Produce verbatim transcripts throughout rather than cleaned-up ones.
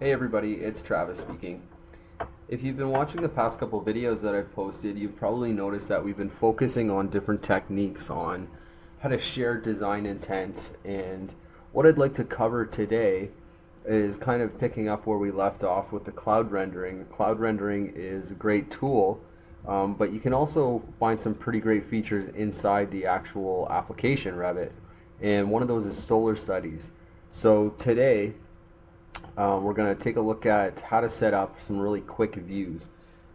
Hey everybody, it's Travis speaking. If you've been watching the past couple videos that I've posted, you've probably noticed that we've been focusing on different techniques on how to share design intent, and what I'd like to cover today is kind of picking up where we left off with the cloud rendering. Cloud rendering is a great tool, um, but you can also find some pretty great features inside the actual application Revit, and one of those is solar studies. So today um, we're going to take a look at how to set up some really quick views,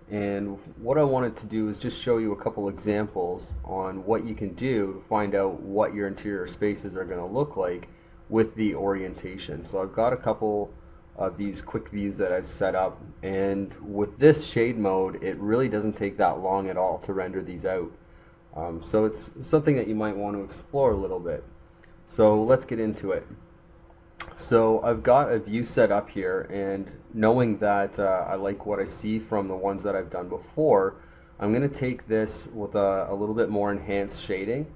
and what I wanted to do is just show you a couple examples on what you can do to find out what your interior spaces are going to look like with the orientation. So I've got a couple of these quick views that I've set up, and with this shade mode it really doesn't take that long at all to render these out, um, so it's something that you might want to explore a little bit. So let's get into it. So I've got a view set up here, and knowing that uh, I like what I see from the ones that I've done before, I'm going to take this with a, a little bit more enhanced shading.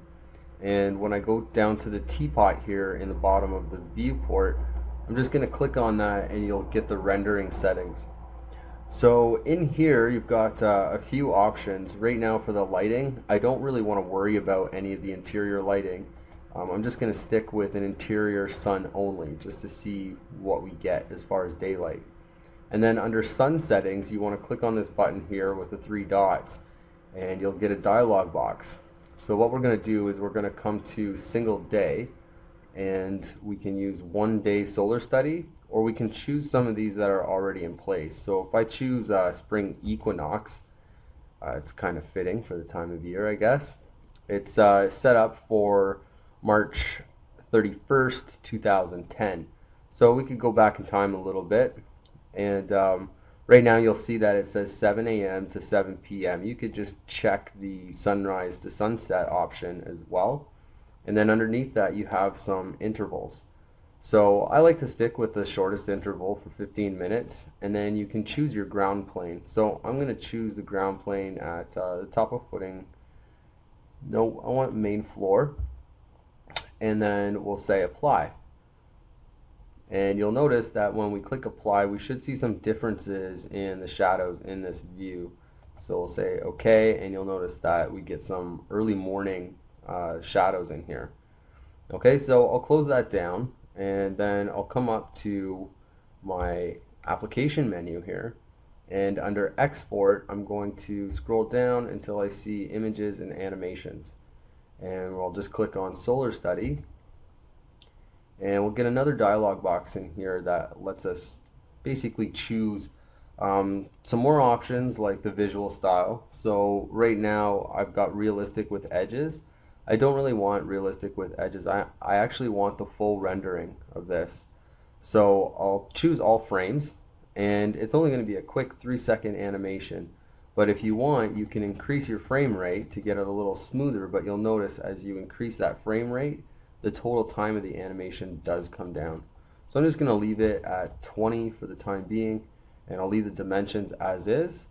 And when I go down to the teapot here in the bottom of the viewport, I'm just going to click on that and you'll get the rendering settings. So in here you've got uh, a few options. Right now for the lighting, I don't really want to worry about any of the interior lighting. Um, I'm just going to stick with an interior sun only, just to see what we get as far as daylight. And then under sun settings, you want to click on this button here with the three dots and you'll get a dialog box. So what we're going to do is we're going to come to single day, and we can use one day solar study, or we can choose some of these that are already in place. So if I choose uh, spring equinox, uh, it's kind of fitting for the time of year, I guess. It's uh, set up for March thirty-first two thousand ten, so we could go back in time a little bit, and um, right now you'll see that it says seven A M to seven P M You could just check the sunrise to sunset option as well, and then underneath that you have some intervals. So I like to stick with the shortest interval for fifteen minutes, and then you can choose your ground plane. So I'm going to choose the ground plane at uh, the top of footing. No, I want main floor. And then we'll say apply, and you'll notice that when we click apply we should see some differences in the shadows in this view. So we'll say okay, and you'll notice that we get some early morning uh, shadows in here. Okay, so I'll close that down, and then I'll come up to my application menu here, and under export I'm going to scroll down until I see images and animations, and we'll just click on solar study, and we'll get another dialog box in here that lets us basically choose um, some more options like the visual style. So right now I've got realistic with edges. I don't really want realistic with edges. I, I actually want the full rendering of this, so I'll choose all frames, and it's only going to be a quick three second animation. But if you want, you can increase your frame rate to get it a little smoother, but you'll notice as you increase that frame rate, the total time of the animation does come down. So I'm just going to leave it at twenty for the time being, and I'll leave the dimensions as is,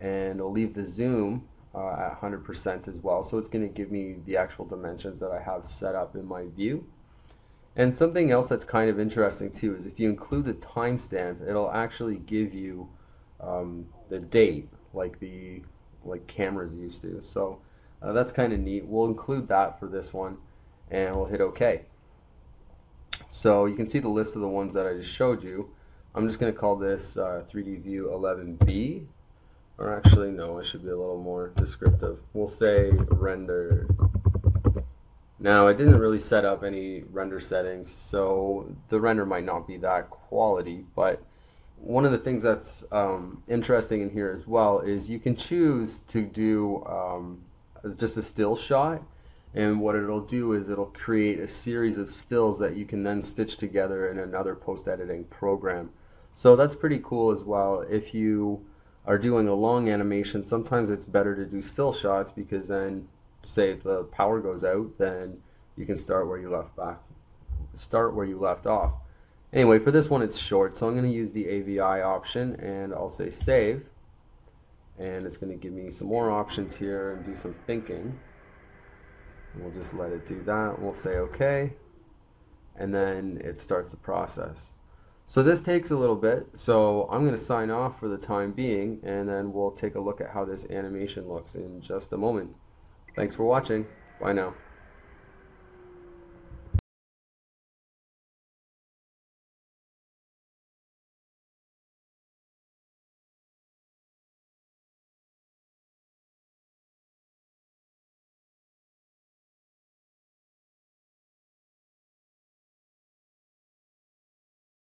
and I'll leave the zoom uh, at one hundred percent as well, so it's going to give me the actual dimensions that I have set up in my view. And something else that's kind of interesting too is if you include the timestamp, it'll actually give you um, the date, like the like cameras used to. So uh, that's kind of neat. We'll include that for this one, and we'll hit OK. So you can see the list of the ones that I just showed you. I'm just going to call this uh, three D view eleven B, or actually no, I should be a little more descriptive. We'll say render. Now I didn't really set up any render settings, so the render might not be that quality, but one of the things that's um, interesting in here as well is you can choose to do um, just a still shot, and what it'll do is it'll create a series of stills that you can then stitch together in another post-editing program. So that's pretty cool as well. If you are doing a long animation, sometimes it's better to do still shots, because then say if the power goes out, then you can start where you left back start where you left off. Anyway, for this one it's short, so I'm going to use the A V I option, and I'll say save, and it's going to give me some more options here and do some thinking. We'll just let it do that. We'll say OK, and then it starts the process. So this takes a little bit, so I'm going to sign off for the time being, and then we'll take a look at how this animation looks in just a moment. Thanks for watching. Bye now.